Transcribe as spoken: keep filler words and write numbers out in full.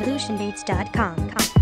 evelution beats dot com.